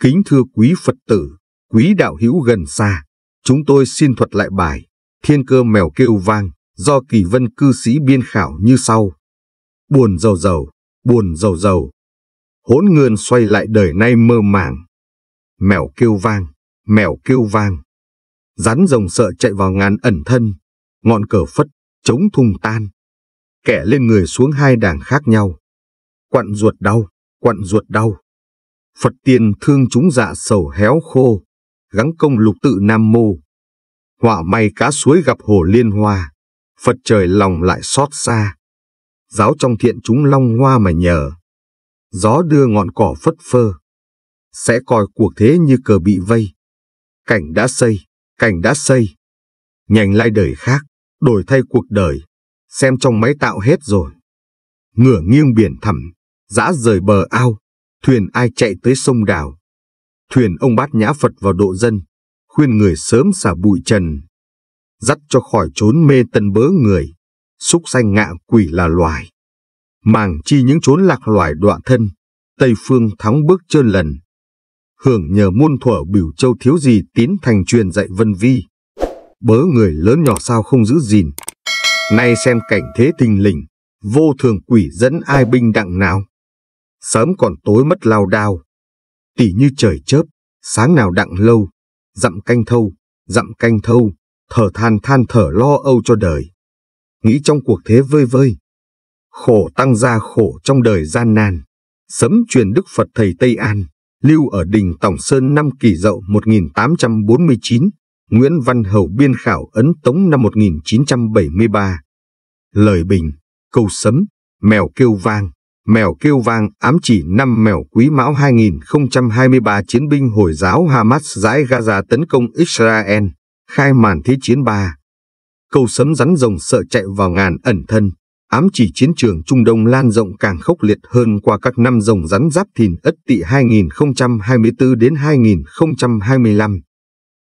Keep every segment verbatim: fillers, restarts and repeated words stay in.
Kính thưa quý Phật tử, quý đạo hữu gần xa, chúng tôi xin thuật lại bài Thiên Cơ Mèo Kêu Vang do Kỳ Vân cư sĩ biên khảo như sau. Buồn rầu rầu, buồn rầu rầu, hỗn nguyên xoay lại đời nay mơ màng. Mèo kêu vang, mèo kêu vang, rắn rồng sợ chạy vào ngàn ẩn thân. Ngọn cờ phất, chống thùng tan, kẻ lên người xuống hai đàng khác nhau. Quặn ruột đau, quặn ruột đau, Phật tiền thương chúng dạ sầu héo khô. Gắng công lục tự nam mô, họa may cá suối gặp hồ liên hoa. Phật trời lòng lại xót xa, giáo trong thiện chúng long hoa mà nhờ. Gió đưa ngọn cỏ phất phơ, sẽ coi cuộc thế như cờ bị vây. Cảnh đã xây, cảnh đã xây, nhành lại đời khác, đổi thay cuộc đời. Xem trong máy tạo hết rồi, ngửa nghiêng biển thẳm, dã rời bờ ao. Thuyền ai chạy tới sông đào, thuyền ông Bát Nhã Phật vào độ dân. Khuyên người sớm xả bụi trần, dắt cho khỏi chốn mê tần bớ người. Súc sanh ngạ quỷ là loài, màng chi những chốn lạc loài đọa thân. Tây phương thắng bước trơn lần, hưởng nhờ muôn thuở Bửu Châu. Thiếu gì tín thành truyền dạy vân vi, bớ người lớn nhỏ sao không giữ gìn. Nay xem cảnh thế thình lình, vô thường quỷ dẫn ai binh đặng nào. Sớm còn tối mất lao đao, tỉ như trời chớp, sáng nào đặng lâu. Dặm canh thâu, dặm canh thâu, thở than than thở lo âu cho đời. Nghĩ trong cuộc thế vơi vơi, khổ tăng gia khổ trong đời gian nan. Sấm Truyền Đức Phật Thầy Tây An, lưu ở đình Tòng Sơn năm Kỷ Dậu một nghìn tám trăm bốn mươi chín, Nguyễn Văn Hầu biên khảo ấn tống năm một nghìn chín trăm bảy mươi ba. Lời bình, câu sấm, mèo kêu vang, mèo kêu vang ám chỉ năm Mèo Quý Mão hai nghìn không trăm hai mươi ba chiến binh Hồi giáo Hamas giải Gaza tấn công Israel, khai màn thế chiến ba. Câu sấm rắn rồng sợ chạy vào ngàn ẩn thân, ám chỉ chiến trường Trung Đông lan rộng càng khốc liệt hơn qua các năm rồng rắn giáp Thìn Ất Tỵ hai nghìn không trăm hai mươi tư đến hai nghìn không trăm hai mươi lăm.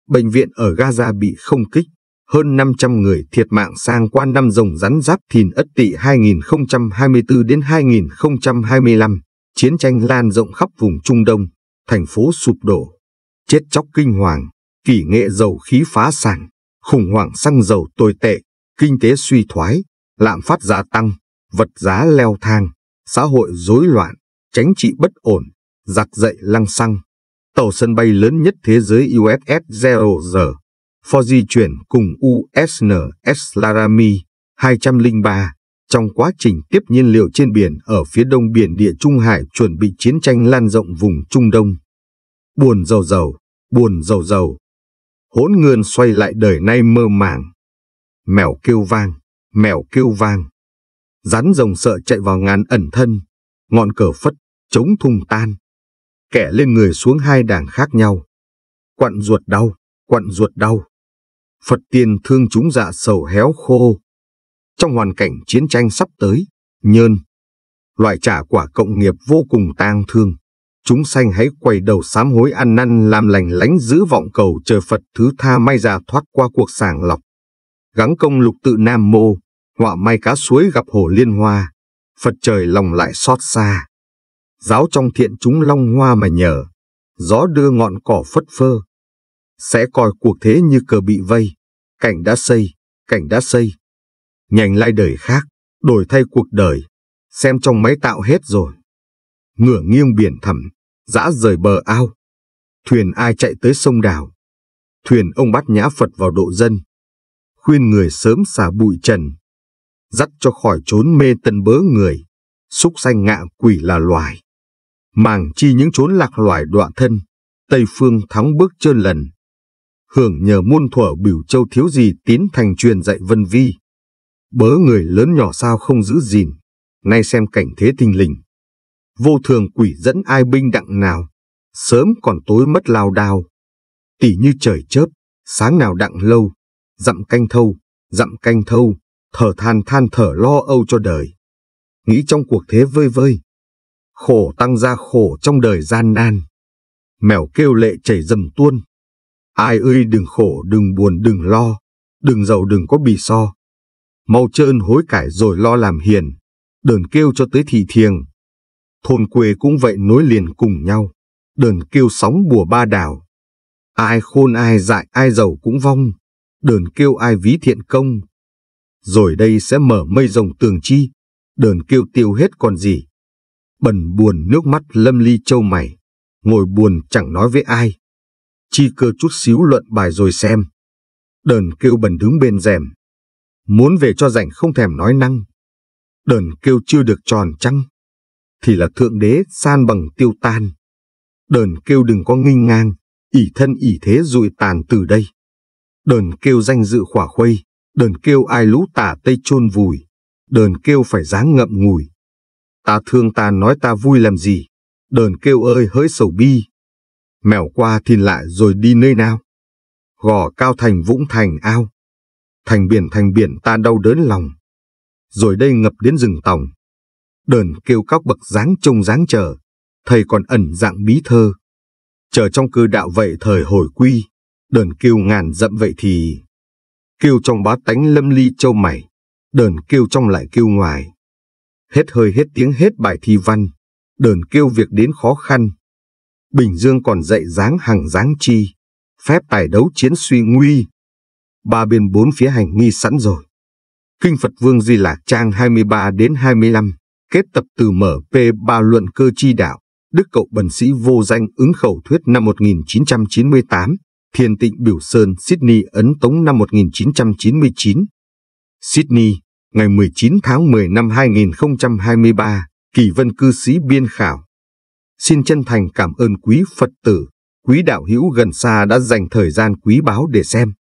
Bệnh viện ở Gaza bị không kích, hơn năm trăm người thiệt mạng sang qua năm rồng rắn giáp Thìn Ất Tỵ hai nghìn không trăm hai mươi tư đến hai nghìn không trăm hai mươi lăm. Chiến tranh lan rộng khắp vùng Trung Đông, thành phố sụp đổ, chết chóc kinh hoàng, kỹ nghệ dầu khí phá sản, khủng hoảng xăng dầu tồi tệ, kinh tế suy thoái, lạm phát gia tăng, vật giá leo thang, xã hội rối loạn, chính trị bất ổn, giặc dậy lăng xăng. Tàu sân bay lớn nhất thế giới u ét ét Gerald Ford di chuyển cùng u ét en ét Laramie hai không ba trong quá trình tiếp nhiên liệu trên biển ở phía đông biển Địa Trung Hải, chuẩn bị chiến tranh lan rộng vùng Trung Đông. Buồn rầu rầu, buồn rầu rầu, hỗn nguyên xoay lại đời nay mơ màng. Mèo kêu vang, mèo kêu vang, rắn rồng sợ chạy vào ngàn ẩn thân. Ngọn cờ phất, chống thùng tan, kẻ lên người xuống hai đàng khác nhau. Quặn ruột đau, quặn ruột đau, Phật tiền thương chúng dạ sầu héo khô. Trong hoàn cảnh chiến tranh sắp tới, nhân loại trả quả cộng nghiệp vô cùng tang thương. Chúng sanh hãy quay đầu sám hối ăn năn làm lành lánh, giữ vọng cầu trời Phật thứ tha may ra thoát qua cuộc sàng lọc. Gắng công lục tự nam mô, họa may cá suối gặp hồ liên hoa. Phật trời lòng lại xót xa, giáo trong thiện chúng long hoa mà nhờ. Gió đưa ngọn cỏ phất phơ, sẽ coi cuộc thế như cờ bị vây. Cảnh đã xây, cảnh đã xây, nhành lại đời khác, đổi thay cuộc đời. Xem trong máy tạo hết rồi, ngửa nghiêng biển thẳm, dã rời bờ ao. Thuyền ai chạy tới sông đào, thuyền ông Bát Nhã Phật vào độ dân. Khuyên người sớm xả bụi trần, dắt cho khỏi chốn mê tần bớ người. Súc sanh ngạ quỷ là loài, màng chi những chốn lạc loài đọa thân. Tây phương thắng bước trơn lần, hưởng nhờ muôn thuở Bửu Châu. Thiếu gì tín thành truyền dạy vân vi, bớ người lớn nhỏ sao không giữ gìn. Nay xem cảnh thế thình lình, vô thường quỷ dẫn ai binh đặng nào. Sớm còn tối mất lao đao, tỉ như trời chớp, sáng nào đặng lâu. Dặm canh thâu, dặm canh thâu, thở than than thở lo âu cho đời. Nghĩ trong cuộc thế vơi vơi, khổ tăng gia khổ trong đời gian nan. Mèo kêu lệ chảy dầm tuôn, ai ơi đừng khổ đừng buồn đừng lo, đừng giàu đừng có bì so, mau trơn hối cải rồi lo làm hiền, đờn kêu cho tới thị thiêng. Thôn quê cũng vậy, nối liền cùng nhau, đờn kêu sóng bùa ba đảo. Ai khôn ai dại ai giàu cũng vong, đờn kêu ai ví thiện công. Rồi đây sẽ mở mây rồng tường chi, đờn kêu tiêu hết còn gì. Bần buồn nước mắt lâm ly châu mày, ngồi buồn chẳng nói với ai. Chi cơ chút xíu luận bài rồi xem, đờn kêu bần đứng bên rèm, muốn về cho rảnh không thèm nói năng. Đờn kêu chưa được tròn trăng, thì là thượng đế san bằng tiêu tan. Đờn kêu đừng có nghinh ngang, ỷ thân ỷ thế rụi tàn từ đây. Đờn kêu danh dự khỏa khuây, đờn kêu ai lũ tả tây chôn vùi. Đờn kêu phải dáng ngậm ngùi, ta thương ta nói ta vui làm gì. Đờn kêu ơi hỡi sầu bi, mèo qua thì lại rồi đi nơi nào. Gò cao thành vũng thành ao, thành biển thành biển ta đau đớn lòng. Rồi đây ngập đến rừng tòng, đờn kêu các bậc dáng trông dáng chờ. Thầy còn ẩn dạng bí thơ, chờ trong cư đạo vậy thời hồi quy. Đờn kêu ngàn dặm vậy thì, kêu trong bá tánh lâm ly châu mày. Đờn kêu trong lại kêu ngoài, hết hơi hết tiếng hết bài thi văn. Đờn kêu việc đến khó khăn, Bình Dương còn dạy dáng hằng dáng chi. Phép tài đấu chiến suy nguy, ba bên bốn phía hành nghi sẵn rồi. Kinh Phật Vương Di Lạc trang hai mươi ba đến hai mươi lăm, kết tập từ em pê ba luận cơ chi đạo, Đức Cậu Bần Sĩ Vô Danh ứng khẩu thuyết năm một nghìn chín trăm chín mươi tám, Thiên Tịnh Biểu Sơn, Sydney ấn tống năm một nghìn chín trăm chín mươi chín. Sydney, ngày mười chín tháng mười năm hai nghìn không trăm hai mươi ba, Kỳ Vân cư sĩ biên khảo. Xin chân thành cảm ơn quý Phật tử, quý đạo hữu gần xa đã dành thời gian quý báu để xem.